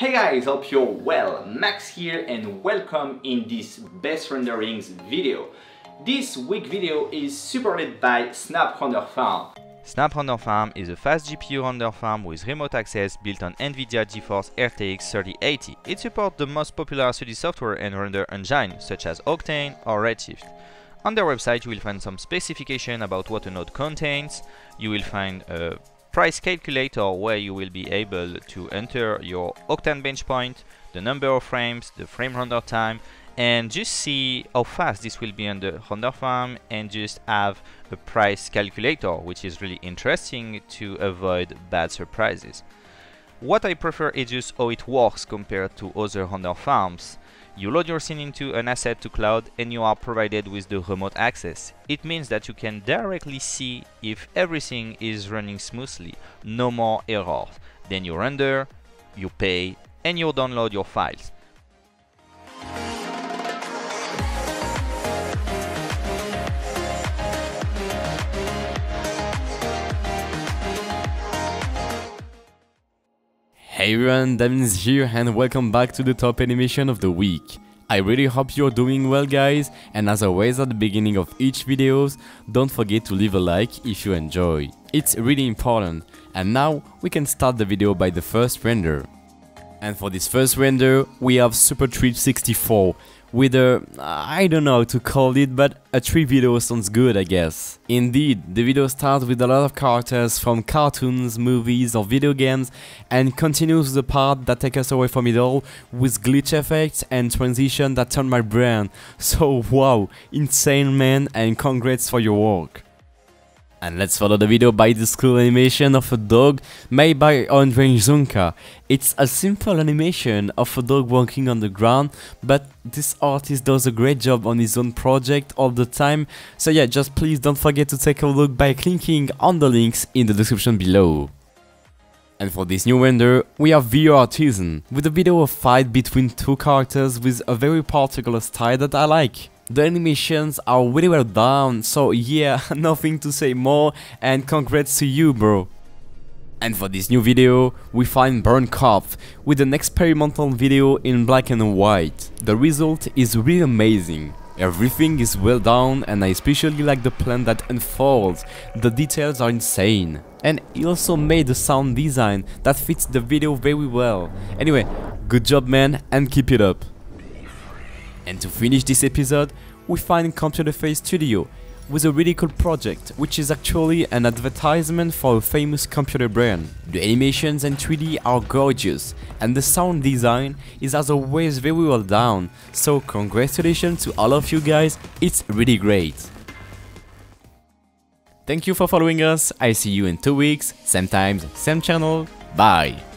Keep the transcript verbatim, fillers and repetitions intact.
Hey guys, hope you're well, Max here and welcome in this best renderings video. This week video is supported by SnapRenderFarm. SnapRenderFarm is a fast G P U render farm with remote access built on NVIDIA GeForce R T X thirty eighty. It supports the most popular three D software and render engines such as Octane or Redshift. On their website you will find some specification about what a node contains, you will find a price calculator where you will be able to enter your Octane bench point, the number of frames, the frame render time, and just see how fast this will be on the render farm, and just have a price calculator, which is really interesting to avoid bad surprises. What I prefer is just how it works compared to other render farms. You load your scene into an asset to cloud and you are provided with the remote access. It means that you can directly see if everything is running smoothly, no more errors. Then you render, you pay, and you download your files. Hey everyone, Damien here and welcome back to the top animation of the week. I really hope you're doing well guys, and as always at the beginning of each videos, don't forget to leave a like if you enjoy. It's really important. And now we can start the video by the first render. And for this first render, we have SuperTrip sixty-four with a, I don't know how to call it, but a trip video sounds good I guess. Indeed, the video starts with a lot of characters from cartoons, movies or video games and continues with the part that takes us away from it all with glitch effects and transitions that turn my brain. So wow, insane man, and congrats for your work. And let's follow the video by this cool animation of a dog made by Andrej Zunka. It's a simple animation of a dog walking on the ground, but this artist does a great job on his own project all the time. So yeah, just please don't forget to take a look by clicking on the links in the description below. And for this new render, we have V R Artisan, with a video of fight between two characters with a very particular style that I like. The animations are really well done, so yeah, nothing to say more, and congrats to you bro. And for this new video, we find BurnCuff, with an experimental video in black and white. The result is really amazing. Everything is well done and I especially like the plan that unfolds, the details are insane. And he also made a sound design that fits the video very well. Anyway, good job man and keep it up. And to finish this episode, we find Computer Face Studio with a really cool project, which is actually an advertisement for a famous computer brand. The animations and three D are gorgeous, and the sound design is as always very well done, so congratulations to all of you guys, it's really great. Thank you for following us, I see you in two weeks, same times, same channel, bye!